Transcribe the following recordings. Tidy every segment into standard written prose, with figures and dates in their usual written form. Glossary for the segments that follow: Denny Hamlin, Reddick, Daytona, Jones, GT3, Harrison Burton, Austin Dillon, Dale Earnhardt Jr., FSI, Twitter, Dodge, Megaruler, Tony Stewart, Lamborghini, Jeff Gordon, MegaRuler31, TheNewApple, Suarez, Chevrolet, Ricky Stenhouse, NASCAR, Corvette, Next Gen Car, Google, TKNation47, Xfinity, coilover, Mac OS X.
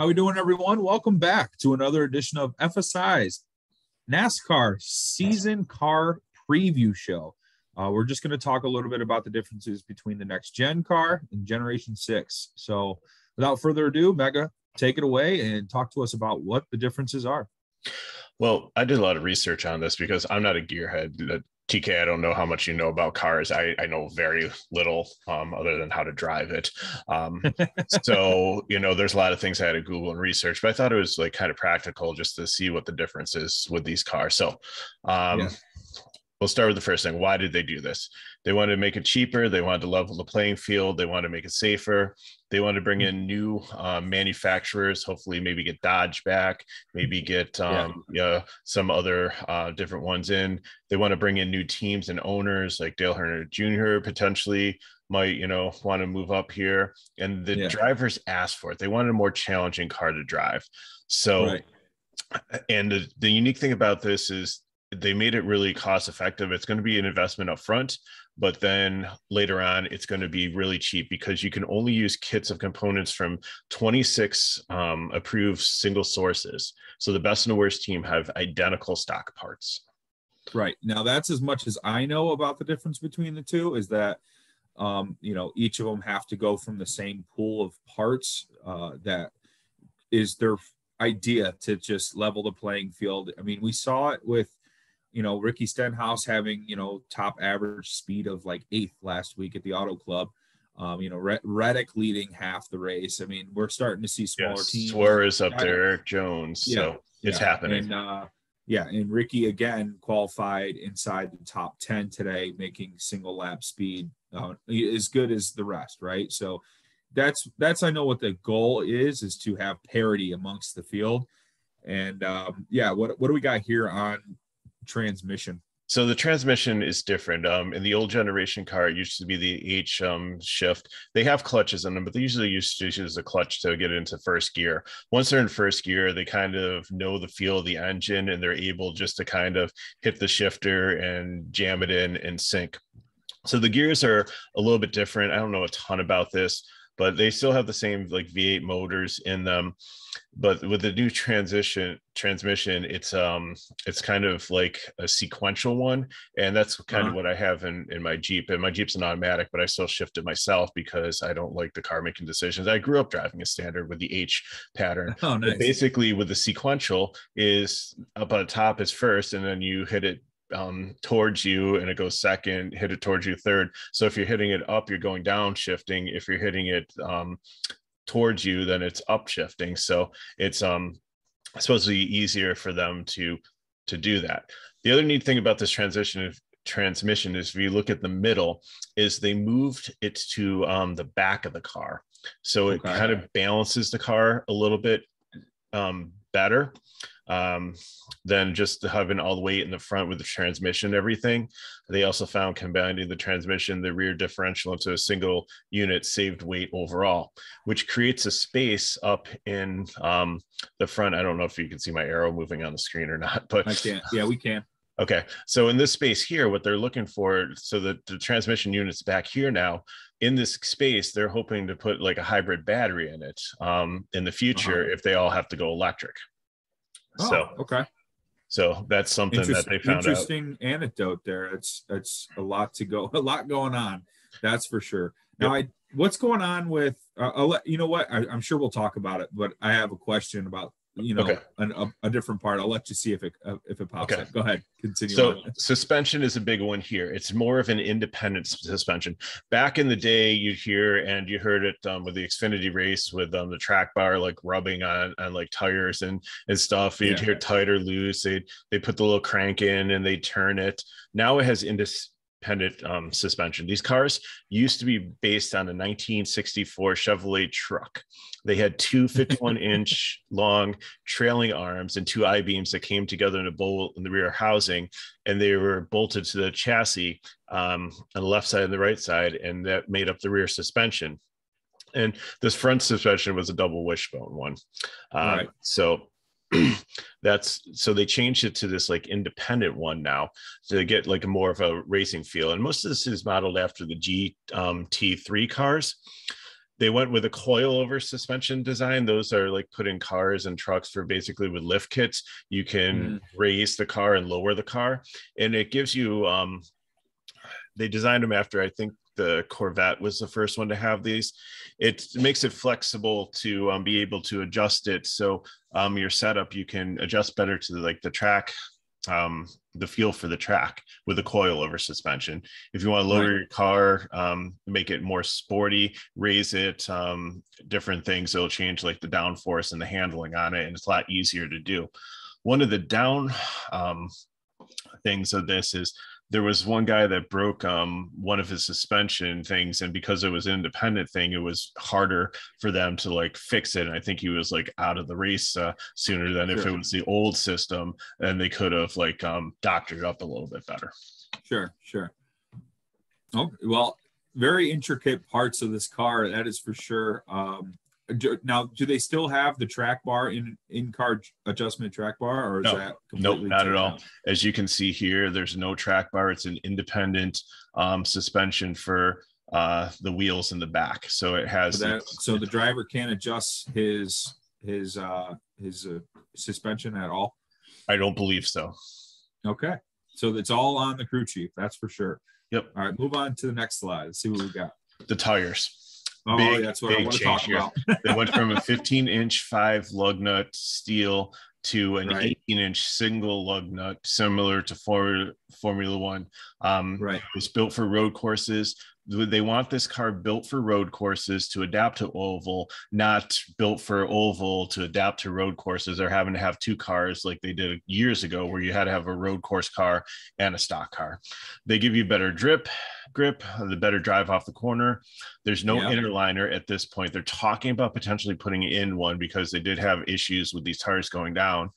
How we doing, everyone? Welcome back to another edition of FSI's NASCAR Season Car Preview Show. We're just going to talk a little bit about the differences between the next gen car and Generation 6. So without further ado, Mega, take it away and talk to us about what the differences are. Well, I did a lot of research on this because I'm not a gearhead. TK, I don't know how much you know about cars. I know very little other than how to drive it. So, you know, there's a lot of things I had to Google and research, but I thought it was like kind of practical just to see what the difference is with these cars. So we'll start with the first thing. Why did they do this? They wanted to make it cheaper. They wanted to level the playing field. They wanted to make it safer. They wanted to bring in new manufacturers, hopefully maybe get Dodge back, maybe get some other different ones in. They want to bring in new teams and owners like Dale Earnhardt Jr. potentially might, you know, want to move up here. And the drivers asked for it. They wanted a more challenging car to drive. So, and the unique thing about this is they made it really cost effective. It's going to be an investment up front, but then later on, it's going to be really cheap because you can only use kits of components from 26 approved single sources. So the best and the worst team have identical stock parts. Right. Now, that's as much as I know about the difference between the two, is that, you know, each of them have to go from the same pool of parts that is their idea to just level the playing field. I mean, we saw it with, you know, Ricky Stenhouse having, you know, top average speed of like 8th last week at the Auto Club, you know, Reddick leading half the race. I mean, we're starting to see smaller teams. Suarez up there, Jones. So it's happening. And, and Ricky again qualified inside the top 10 today, making single lap speed as good as the rest, right? So that's I know what the goal is to have parity amongst the field. And what do we got here on transmission? So the transmission is different. In the old generation car, it used to be the H shift. They have clutches in them, but they usually use a clutch to get into first gear. Once they're in first gear, they kind of know the feel of the engine, and they're able just to kind of hit the shifter and jam it in and sync. So the gears are a little bit different. I don't know a ton about this, but they still have the same like V8 motors in them. But with the new transmission, it's kind of like a sequential one. And that's kind of what I have in my Jeep. And my Jeep's an automatic, but I still shift it myself because I don't like the car making decisions. I grew up driving a standard with the H pattern. Oh, nice. But basically with the sequential is up on top is first, and then you hit it towards you and it goes second, hit it towards you third. So if you're hitting it up, you're going down shifting. If you're hitting it towards you, then it's up shifting. So it's supposedly easier for them to do that. The other neat thing about this transmission is if you look at the middle, is they moved it to the back of the car. So it kind of balances the car a little bit better than just having all the weight in the front with the transmission and everything. They also found combining the transmission, the rear differential into a single unit saved weight overall, which creates a space up in the front. I don't know if you can see my arrow moving on the screen or not, but I can't. Yeah, we can. Okay, so in this space here, what they're looking for, so that the transmission unit's back here now. In this space, they're hoping to put like a hybrid battery in it in the future if they all have to go electric. So that's something that they found interesting out. Anecdote there. It's a lot going on. That's for sure. Now, what's going on with, you know what? I'm sure we'll talk about it, but I have a question about, you know, a different part. I'll let you see if it pops up. Go ahead, continue. So suspension is a big one here. It's more of an independent suspension. Back in the day, you'd hear, and you heard it with the Xfinity race with the track bar like rubbing on like tires and stuff. You'd hear tight or loose. They put the little crank in and they turn it. Now it has independent suspension. These cars used to be based on a 1964 Chevrolet truck. They had two 51-inch long trailing arms and two I-beams that came together in a bowl in the rear housing, and they were bolted to the chassis on the left side and the right side, and that made up the rear suspension. And this front suspension was a double wishbone one. So they changed it to this like independent one now to get like more of a racing feel. And most of this is modeled after the GT3 cars. They went with a coilover suspension design. Those are like put in cars and trucks for basically with lift kits. You can raise the car and lower the car. And it gives you, they designed them after, I think the Corvette was the first one to have these. It makes it flexible to be able to adjust it. So your setup, you can adjust better to like the track, the feel for the track with a coilover suspension. If you want to lower your car, make it more sporty, raise it, different things, it'll change like the downforce and the handling on it. And it's a lot easier to do. One of the down things of this is there was one guy that broke one of his suspension things, and because it was an independent thing, it was harder for them to like fix it. And I think he was like out of the race sooner than if it was the old system, and they could have like doctored up a little bit better. Sure. Oh, well, very intricate parts of this car, that is for sure. Now, do they still have the track bar in car adjustment track bar, or is that completely not at all? As you can see here, there's no track bar. It's an independent suspension for the wheels in the back. So it has so the driver can't adjust his suspension at all. I don't believe so. Okay, so it's all on the crew chief. That's for sure. Yep. All right, move on to the next slide. Let's see what we got. The tires. Oh, that's what I want to talk about. They went from a 15-inch 5 lug nut steel to an 18-inch single lug nut, similar to Formula One. It was built for road courses. They want this car built for road courses to adapt to oval, not built for oval to adapt to road courses, or having to have two cars like they did years ago, where you had to have a road course car and a stock car. They give you better grip, the better drive off the corner. There's no inner liner at this point. They're talking about potentially putting in one because they did have issues with these tires going down.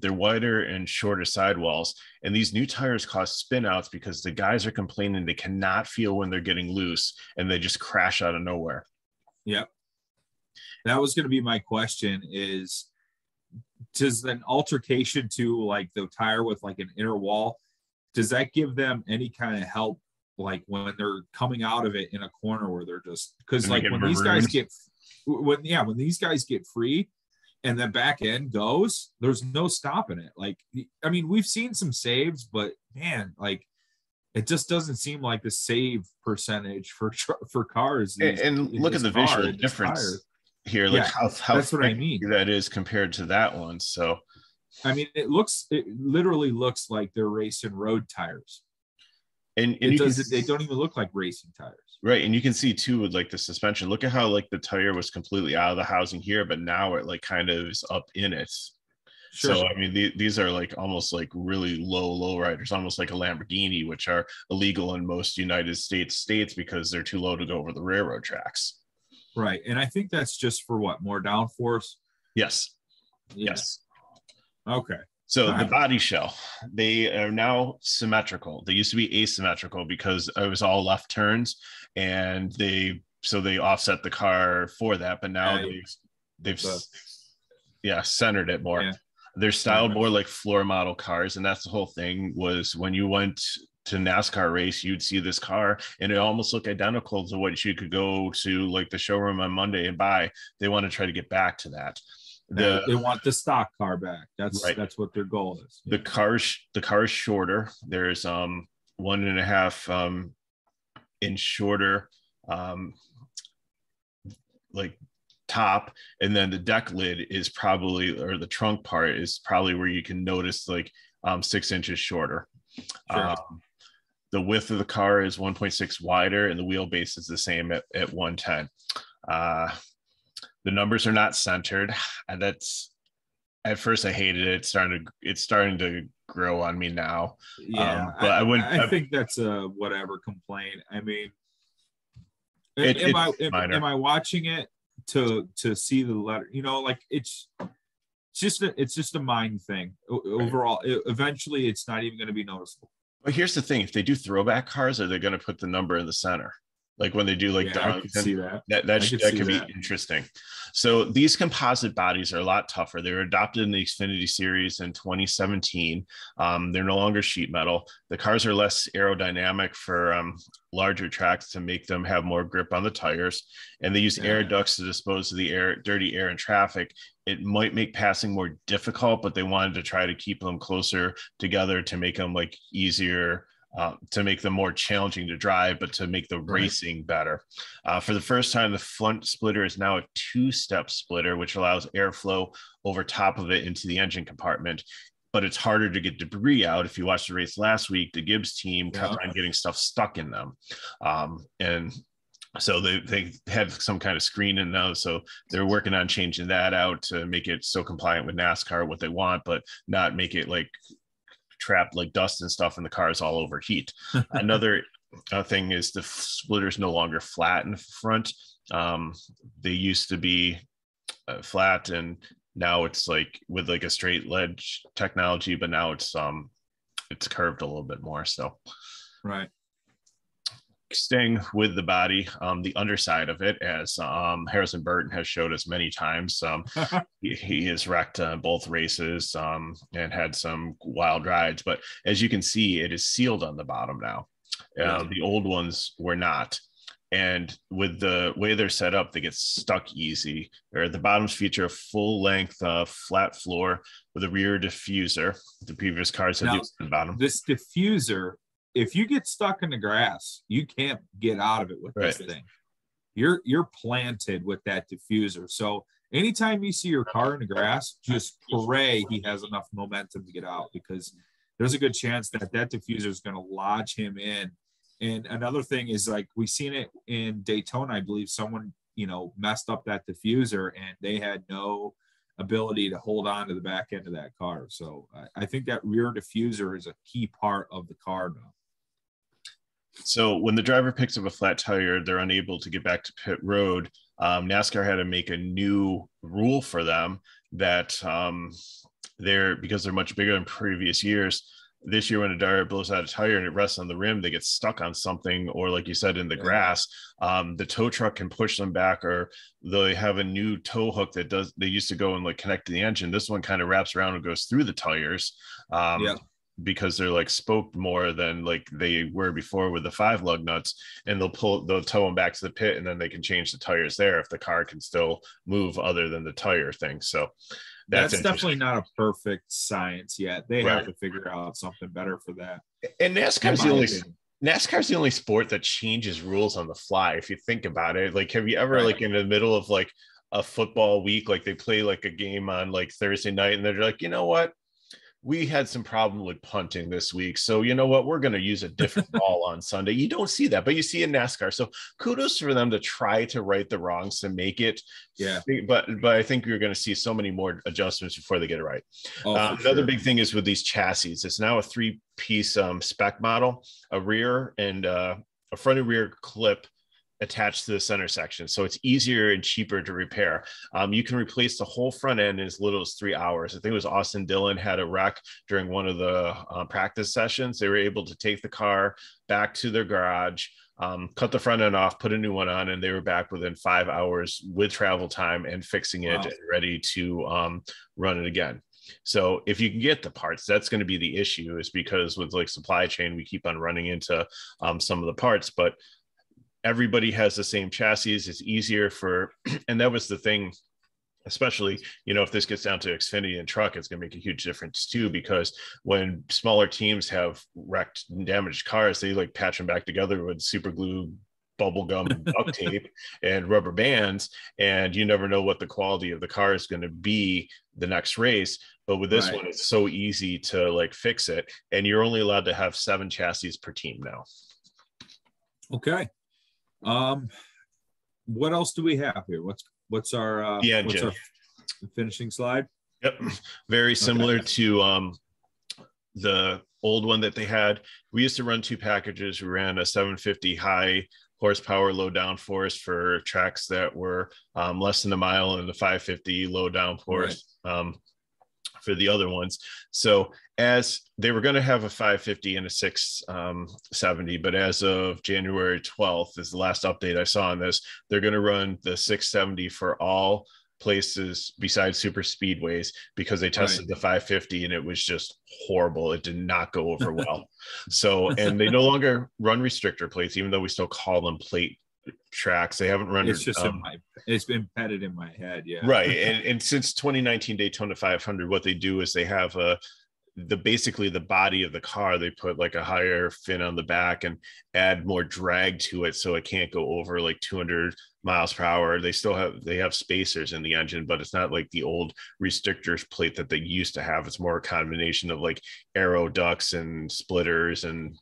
They're wider and shorter sidewalls, and these new tires cause spin outs because the guys are complaining they cannot feel when they're getting loose and they just crash out of nowhere. Yep. That was going to be my question, is does an altercation to like the tire with like an inner wall, does that give them any kind of help, like when they're coming out of it in a corner where they're just, because like when these guys get, when these guys get free and the back end goes, there's no stopping it. Like, I mean, we've seen some saves, but man, like it just doesn't seem like the save percentage for cars. And look at the visual difference here. Like how that's what I mean. That is compared to that one. So, I mean, it literally looks like they're racing road tires. And they don't even look like racing tires. Right. And you can see too with like the suspension, look at how like the tire was completely out of the housing here, but now it like kind of is up in it. Sure. I mean, these are like almost like really low riders, almost like a Lamborghini, which are illegal in most United States because they're too low to go over the railroad tracks. Right. And I think that's just for what? More downforce? Yes. Okay. So the body shell, they are now symmetrical. They used to be asymmetrical because it was all left turns, and they offset the car for that. But now they've centered it more. Yeah. They're styled more like floor model cars, and that's the whole thing. Was when you went to NASCAR race, you'd see this car, and it almost looked identical to what you could go to like the showroom on Monday and buy. They want to try to get back to that. They want the stock car back. That's what their goal is. Yeah. The car's shorter. There's 1.5 inch shorter like top, and then the deck lid is probably, or the trunk part is probably where you can notice like 6 inches shorter. Sure. The width of the car is 1.6 wider, and the wheelbase is the same at 110. The numbers are not centered, and that's, at first I hated it. It's starting to grow on me now. Yeah, but I think that's a whatever complaint. I mean, am I watching it to see the letter? You know, like it's just a mind thing overall. Right. Eventually, it's not even going to be noticeable. But here's the thing: if they do throwback cars, are they going to put the number in the center? Like when they do like that could be interesting. So these composite bodies are a lot tougher. They were adopted in the Xfinity series in 2017. They're no longer sheet metal. The cars are less aerodynamic for larger tracks to make them have more grip on the tires. And they use air ducts to dispose of the air, dirty air in traffic. It might make passing more difficult, but they wanted to try to keep them closer together to make them like easier, to make them more challenging to drive, but to make the racing better. For the first time, the front splitter is now a two-step splitter, which allows airflow over top of it into the engine compartment. But it's harder to get debris out. If you watched the race last week, the Gibbs team kept on getting stuff stuck in them. And so they had some kind of screen in those. So they're working on changing that out to make it so compliant with NASCAR, what they want, but not make it like trapped like dust and stuff in the cars all overheat. Another thing is the splitter's no longer flat in front. They used to be flat, and now it's like with like a straight ledge technology, but now it's curved a little bit more. So right, staying with the body, the underside of it, as Harrison Burton has showed us many times, he has wrecked both races and had some wild rides, but as you can see, it is sealed on the bottom now. The old ones were not, and with the way they're set up, they get stuck easy. Or the bottoms feature a full length flat floor with a rear diffuser. The previous cars had the bottom. This diffuser, if you get stuck in the grass, you can't get out of it with this thing. You're planted with that diffuser. So anytime you see your car in the grass, just pray he has enough momentum to get out, because there's a good chance that that diffuser is going to lodge him in. And another thing is, like, we've seen it in Daytona, I believe someone, messed up that diffuser and they had no ability to hold on to the back end of that car. So I think that rear diffuser is a key part of the car now. So when the driver picks up a flat tire, they're unable to get back to pit road. NASCAR had to make a new rule for them that because they're much bigger than previous years. This year, when a driver blows out a tire and it rests on the rim, they get stuck on something, or like you said, in the grass, the tow truck can push them back, or they have a new tow hook that does. They used to go and like connect to the engine. This one kind of wraps around and goes through the tires. Because they're like spoked more than like they were before with the 5-lug nuts, and they'll tow them back to the pit, and then they can change the tires there if the car can still move other than the tire thing. So that's definitely not a perfect science yet. They have to figure out something better for that. And NASCAR's the only sport that changes rules on the fly. If you think about it, like, have you ever like in the middle of like a football week, like they play like a game on like Thursday night and they're like, you know what? We had some problem with punting this week. So you know what? We're going to use a different ball on Sunday. You don't see that, but you see in NASCAR. So kudos for them to try to right the wrongs to make it. Yeah. But I think you're going to see so many more adjustments before they get it right. Another big thing is with these chassis. It's now a 3-piece spec model, a rear and a front and rear clip attached to the center section. So it's easier and cheaper to repair. You can replace the whole front end in as little as 3 hours. I think it was Austin Dillon had a wreck during one of the practice sessions. They were able to take the car back to their garage, cut the front end off, put a new one on, and they were back within 5 hours with travel time and fixing it and ready to run it again. So if you can get the parts, that's going to be the issue, is because with like supply chain, we keep on running into some of the parts, but everybody has the same chassis. It's easier for, and that was the thing, especially, if this gets down to Xfinity and truck, it's going to make a huge difference too, because when smaller teams have wrecked and damaged cars, they like patch them back together with super glue, bubble gum, duct tape, and rubber bands. And you never know what the quality of the car is going to be the next race. But with this one, it's so easy to like fix it. And you're only allowed to have 7 chassis per team now. Okay. What else do we have here? What's our the engine. What's our finishing slide? Yep, very similar to the old one that they had. We used to run 2 packages. We ran a 750 high horsepower, low downforce for tracks that were less than a mile, and the 550 low downforce for the other ones. So as they were going to have a 550 and a 670, but as of January 12th is the last update I saw on this, they're going to run the 670 for all places besides super speedways, because they tested the 550 and it was just horrible. It did not go over well. So, and they no longer run restrictor plates, even though we still call them plate tracks. They haven't run. It's just it's been petted in my head. Yeah. Right. And since 2019 Daytona 500, what they do is they have basically the body of the car, they put like a higher fin on the back and add more drag to it, so it can't go over like 200 miles per hour. They still have, they have spacers in the engine, but it's not like the old restrictors plate that they used to have. It's more a combination of like aero ducts and splitters and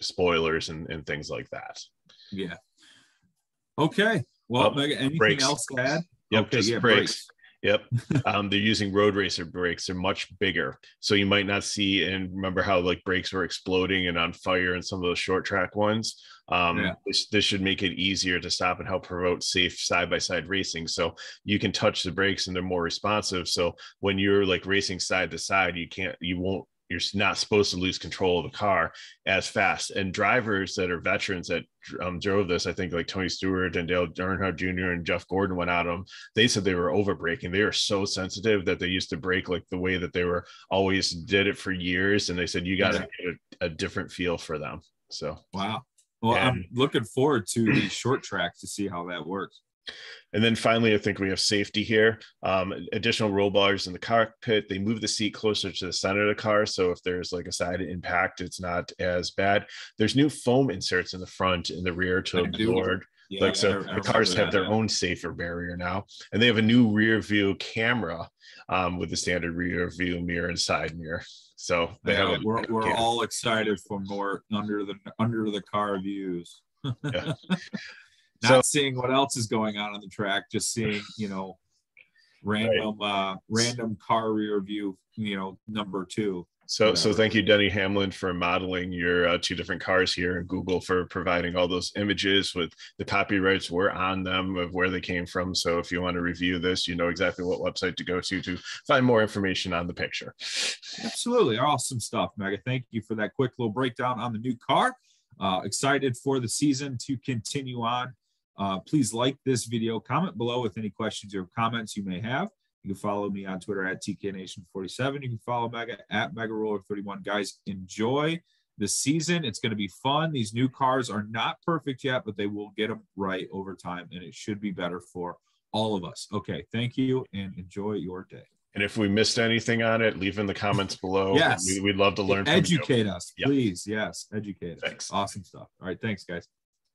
spoilers and things like that. Yeah. Okay. Well, anything brakes. Else to add? Yep, okay, just brakes. Yep. They're using road racer brakes. They're much bigger, so you might not see, and remember how like brakes were exploding and on fire in some of those short track ones. This should make it easier to stop and help promote safe side-by-side racing. So you can touch the brakes and they're more responsive. So when you're like racing side to side, you're not supposed to lose control of the car as fast. And drivers that are veterans that drove this, I think like Tony Stewart and Dale Earnhardt Jr. and Jeff Gordon went out on them. They said they were over braking. They are so sensitive that they used to brake like the way that they were always did it for years. And they said, you got to get a different feel for them. So, wow. Well, I'm looking forward to the short track to see how that works. And then finally, I think we have safety here. Additional roll bars in the cockpit. They move the seat closer to the center of the car, so if there's like a side impact, it's not as bad. There's new foam inserts in the front and the rear to absorb. Yeah, like so, the cars have their own safer barrier now, and they have a new rear view camera with the standard rear view mirror and side mirror. So they have. We're all excited for more under the car views. Yeah. Not seeing what else is going on the track, just seeing, random car rear view, number two. So thank you, Denny Hamlin, for modeling your two different cars here, and Google for providing all those images with the copyrights were on them of where they came from. So if you want to review this, you know exactly what website to go to find more information on the picture. Absolutely. Awesome stuff, Mega. Thank you for that quick little breakdown on the new car. Excited for the season to continue on. Please like this video, comment below with any questions or comments you may have. You can follow me on Twitter at TKNation47. You can follow Mega at MegaRuler31. Guys, enjoy the season. It's going to be fun. These new cars are not perfect yet, but they will get them right over time, and it should be better for all of us. Okay, thank you, and enjoy your day. And if we missed anything on it, leave in the comments below. Yes. We'd love to learn. Educate us, please. Yes, educate us. Thanks. Awesome stuff. All right, thanks, guys.